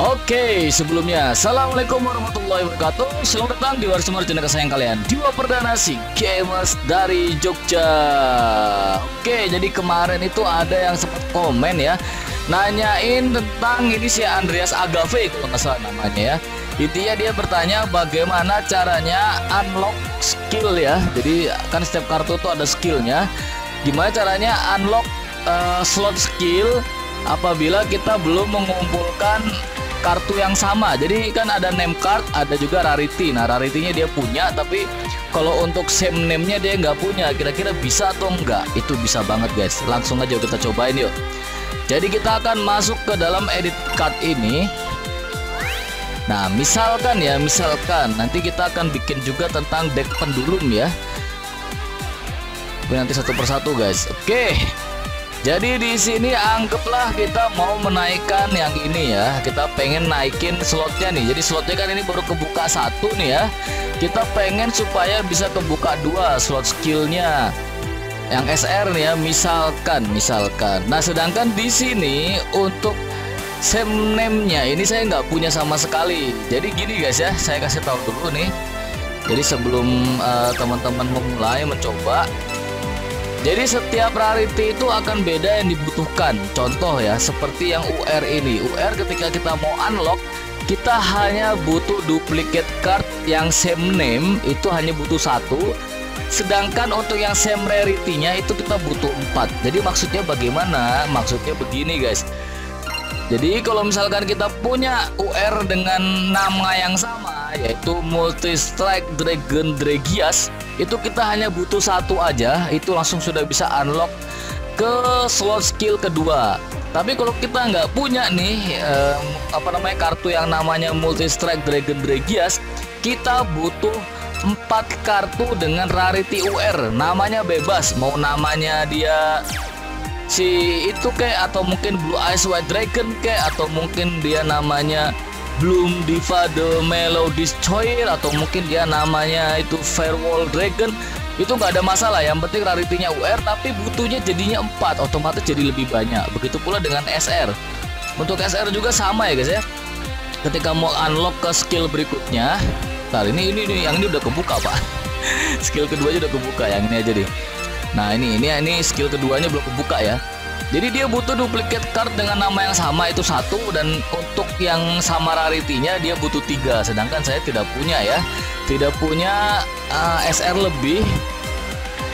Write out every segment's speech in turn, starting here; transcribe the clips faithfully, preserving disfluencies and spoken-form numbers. Oke, sebelumnya assalamualaikum warahmatullahi wabarakatuh. Selamat datang di Warsumer channel kesayangan kalian, Diwa Perdana, si gamers dari Jogja. Oke, jadi kemarin itu ada yang sempat komen ya, nanyain tentang ini si Andreas Agave kalau nggak salah namanya ya. Intinya dia bertanya bagaimana caranya unlock skill ya. Jadi kan setiap kartu tuh ada skillnya. Gimana caranya unlock uh, slot skill apabila kita belum mengumpulkan kartu yang sama. Jadi kan ada name card, ada juga rarity. Nah, rarity-nya dia punya, tapi kalau untuk same name-nya dia nggak punya. Kira-kira bisa atau enggak? Itu bisa banget, guys. Langsung aja kita cobain yuk. Jadi kita akan masuk ke dalam edit card ini. Nah, misalkan ya, misalkan nanti kita akan bikin juga tentang deck pendulum ya. Tapi nanti satu persatu, guys. Oke. Jadi di sini anggaplah kita mau menaikkan yang ini ya. Kita pengen naikin slotnya nih. Jadi slotnya kan ini baru kebuka satu nih ya. Kita pengen supaya bisa kebuka dua slot skillnya. Yang S R nih ya, misalkan, misalkan. Nah, sedangkan di sini untuk same name-nya ini saya nggak punya sama sekali. Jadi gini guys ya, saya kasih tahu dulu nih. Jadi sebelum teman-teman uh, memulai mencoba. Jadi setiap rarity itu akan beda yang dibutuhkan. Contoh ya, seperti yang U R ini. U R ketika kita mau unlock, kita hanya butuh duplicate card yang same name, itu hanya butuh satu. Sedangkan untuk yang same rarity-nya itu kita butuh empat. Jadi maksudnya bagaimana? Maksudnya begini guys. Jadi kalau misalkan kita punya U R dengan nama yang sama, yaitu Multi-Strike Dragon Dragias, itu kita hanya butuh satu aja, itu langsung sudah bisa unlock ke slot skill kedua. Tapi kalau kita nggak punya nih eh, apa namanya kartu yang namanya Multi-Strike Dragon Dragias, kita butuh empat kartu dengan rarity U R, namanya bebas, mau namanya dia si itu kayak, atau mungkin Blue Eyes White Dragon kayak, atau mungkin dia namanya Belum Diva The Mellow Destroyer, atau mungkin dia namanya itu Firewall Dragon. Itu nggak ada masalah, yang penting rarity-nya U R tapi butuhnya jadinya empat, otomatis jadi lebih banyak. Begitu pula dengan S R. Untuk S R juga sama ya guys ya, ketika mau unlock ke skill berikutnya. Nah ini, ini, ini yang ini udah kebuka pak. Skill keduanya udah kebuka, yang ini aja deh. Nah ini, ini, ini skill keduanya belum kebuka ya. Jadi dia butuh duplicate card dengan nama yang sama, itu satu, dan untuk yang sama rarity-nya dia butuh tiga. Sedangkan saya tidak punya ya, tidak punya uh, S R lebih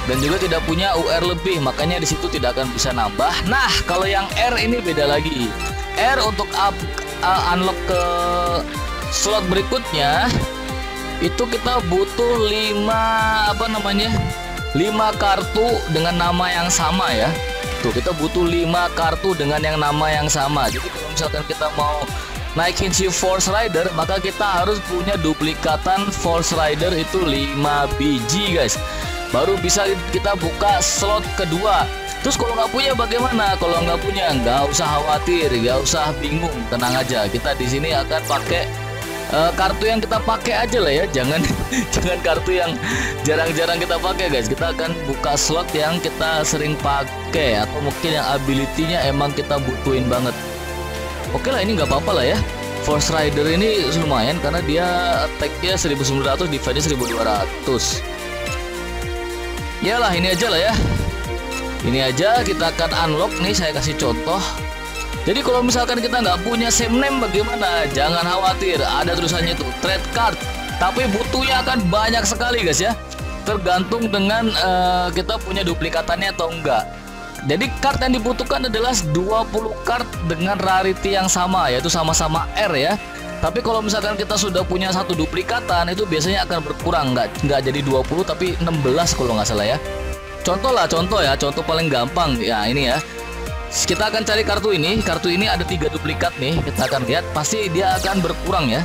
dan juga tidak punya U R lebih, makanya di situ tidak akan bisa nambah. Nah kalau yang R ini beda lagi. R untuk up, uh, unlock ke slot berikutnya itu kita butuh lima apa namanya lima kartu dengan nama yang sama ya. Tuh, kita butuh lima kartu dengan yang nama yang sama. Jadi kalau misalkan kita mau naikin si Force Rider, maka kita harus punya duplikatan Force Rider itu lima biji guys, baru bisa kita buka slot kedua. Terus kalau nggak punya bagaimana? Kalau nggak punya nggak usah khawatir, nggak usah bingung, tenang aja. Kita di sini akan pakai Uh, kartu yang kita pakai aja lah ya, jangan jangan kartu yang jarang-jarang kita pakai guys. Kita akan buka slot yang kita sering pakai, atau mungkin yang ability-nya emang kita butuhin banget. Oke lah, ini nggak apa-apa lah ya. Force Rider ini lumayan karena dia attack-nya seribu sembilan ratus, defense-nya seribu dua ratus. Yalah, ini aja lah ya. Ini aja kita akan unlock nih, saya kasih contoh. Jadi kalau misalkan kita nggak punya same name bagaimana? Jangan khawatir, ada tulisannya tuh trade card. Tapi butuhnya akan banyak sekali guys ya, tergantung dengan uh, kita punya duplikatannya atau enggak. Jadi card yang dibutuhkan adalah dua puluh card dengan rarity yang sama, yaitu sama-sama R ya. Tapi kalau misalkan kita sudah punya satu duplikatan, itu biasanya akan berkurang, nggak nggak jadi dua puluh tapi enam belas kalau nggak salah ya. Contoh lah, contoh ya, contoh paling gampang ya ini ya. Kita akan cari kartu ini. Kartu ini ada tiga duplikat nih. Kita akan lihat, pasti dia akan berkurang ya,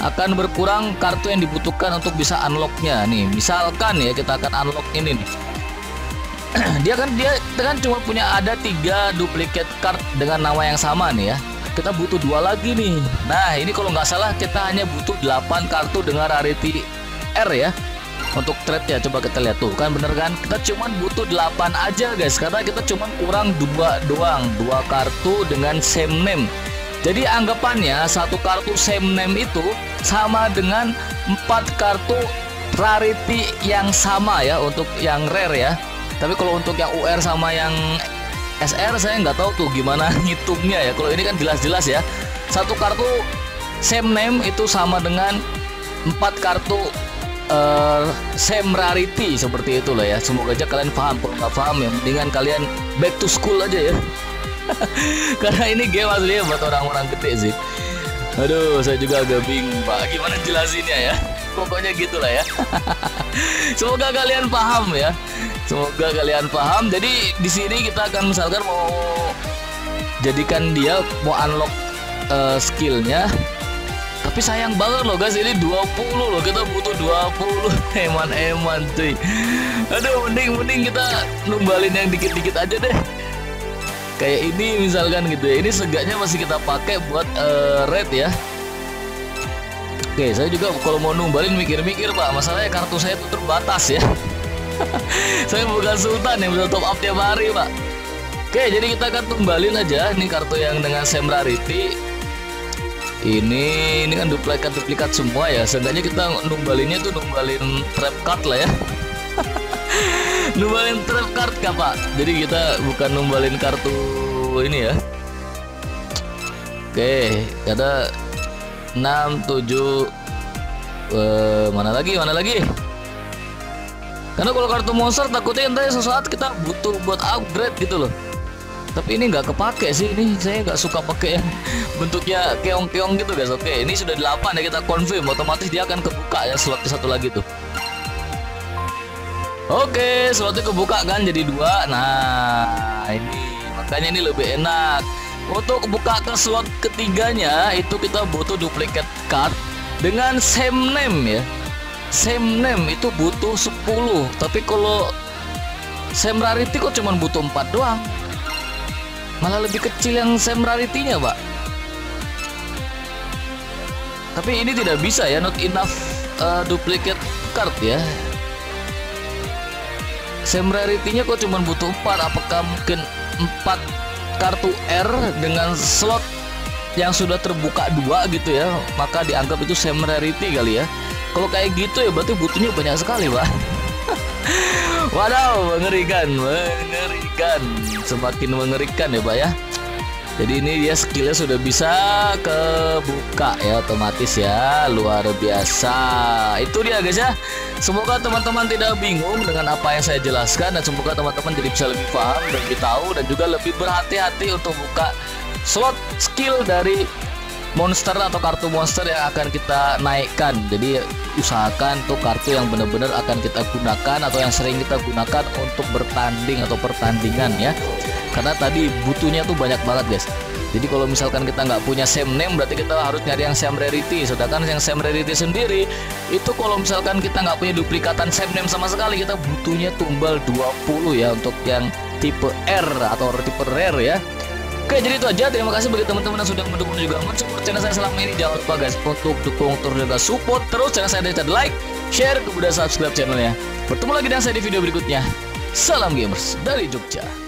akan berkurang kartu yang dibutuhkan untuk bisa unlocknya nih. Misalkan ya, kita akan unlock ini nih. Dia kan dia kan cuma punya ada tiga duplikat card dengan nama yang sama nih ya. Kita butuh dua lagi nih. Nah ini kalau nggak salah kita hanya butuh delapan kartu dengan rarity R ya. Untuk trade ya, coba kita lihat tuh kan, bener kan, kita cuman butuh delapan aja guys, karena kita cuman kurang dua doang, dua kartu dengan same name. Jadi anggapannya satu kartu same name itu sama dengan empat kartu rarity yang sama ya, untuk yang rare ya. Tapi kalau untuk yang U R sama yang S R saya nggak tahu tuh gimana ngitungnya ya. Kalau ini kan jelas-jelas ya, satu kartu same name itu sama dengan empat kartu uh, same rarity, seperti itulah ya. Semoga aja kalian paham. Kalau nggak paham ya mendingan kalian back to school aja ya. Karena ini game aslinya buat orang-orang gede sih. Aduh, saya juga agak bingung Pak gimana jelasinnya ya. Pokoknya gitulah ya. Semoga kalian paham ya. Semoga kalian paham. Jadi di sini kita akan misalkan mau jadikan dia mau unlock uh, skillnya. Tapi sayang banget loh guys, ini dua puluh loh, kita butuh dua puluh. Eman-eman cuy. Aduh, mending-mending kita numbalin yang dikit-dikit aja deh. Kayak ini misalkan gitu ya. Ini segaknya masih kita pakai buat uh, red ya. Oke, saya juga kalau mau numbalin mikir-mikir Pak, masalahnya kartu saya itu terbatas ya. Saya bukan sultan yang bisa top up tiap hari Pak. Oke, jadi kita akan tumbalin aja nih kartu yang dengan same rarity. Ini ini kan duplikat-duplikat semua ya. Seenggaknya kita numbalinnya tuh numbalin trap card lah ya. Numbalin trap card kah Pak? Jadi kita bukan numbalin kartu ini ya. Oke, ada enam, tujuh, uh, mana lagi, mana lagi? Karena kalau kartu monster takutnya nanti sesaat kita butuh buat upgrade gitu loh. Tapi ini nggak kepake sih, ini saya nggak suka pakai yang bentuknya keong-keong gitu guys. Oke, ini sudah delapan ya, kita confirm, otomatis dia akan kebuka ya slotnya satu lagi tuh. Oke, slotnya kebuka kan jadi dua. Nah, ini makanya ini lebih enak. Untuk buka ke slot ketiganya itu kita butuh duplikat card dengan same name ya. Same name itu butuh sepuluh, tapi kalau same rarity kok cuma butuh empat doang. Malah lebih kecil yang same rarity-nya, Pak. Tapi ini tidak bisa ya, not enough uh, duplicate card ya. Same rarity-nya kok cuma butuh empat, apakah mungkin empat kartu R dengan slot yang sudah terbuka dua gitu ya, maka dianggap itu same rarity kali ya. Kalau kayak gitu ya berarti butuhnya banyak sekali Pak. Waduh, mengerikan, mengerikan, semakin mengerikan ya Pak ya. Jadi ini dia skillnya sudah bisa kebuka ya, otomatis ya, luar biasa. Itu dia guys ya. Semoga teman-teman tidak bingung dengan apa yang saya jelaskan, dan semoga teman-teman jadi bisa lebih paham, lebih tahu, dan juga lebih berhati-hati untuk buka slot skill dari monster atau kartu monster yang akan kita naikkan. Jadi usahakan tuh kartu yang benar-benar akan kita gunakan atau yang sering kita gunakan untuk bertanding atau pertandingan ya. Karena tadi butuhnya tuh banyak banget guys. Jadi kalau misalkan kita nggak punya same name, berarti kita harus nyari yang same rarity. Sedangkan yang same rarity sendiri itu kalau misalkan kita nggak punya duplikatan same name sama sekali, kita butuhnya tumbal dua puluh ya untuk yang tipe R atau tipe rare ya. Oke, jadi itu aja. Terima kasih bagi teman-teman yang sudah mendukung juga mensupport channel saya selama ini. Jangan lupa guys untuk dukung terus juga support terus channel saya dengan like, share, kemudian subscribe channelnya. Bertemu lagi dengan saya di video berikutnya. Salam gamers dari Jogja.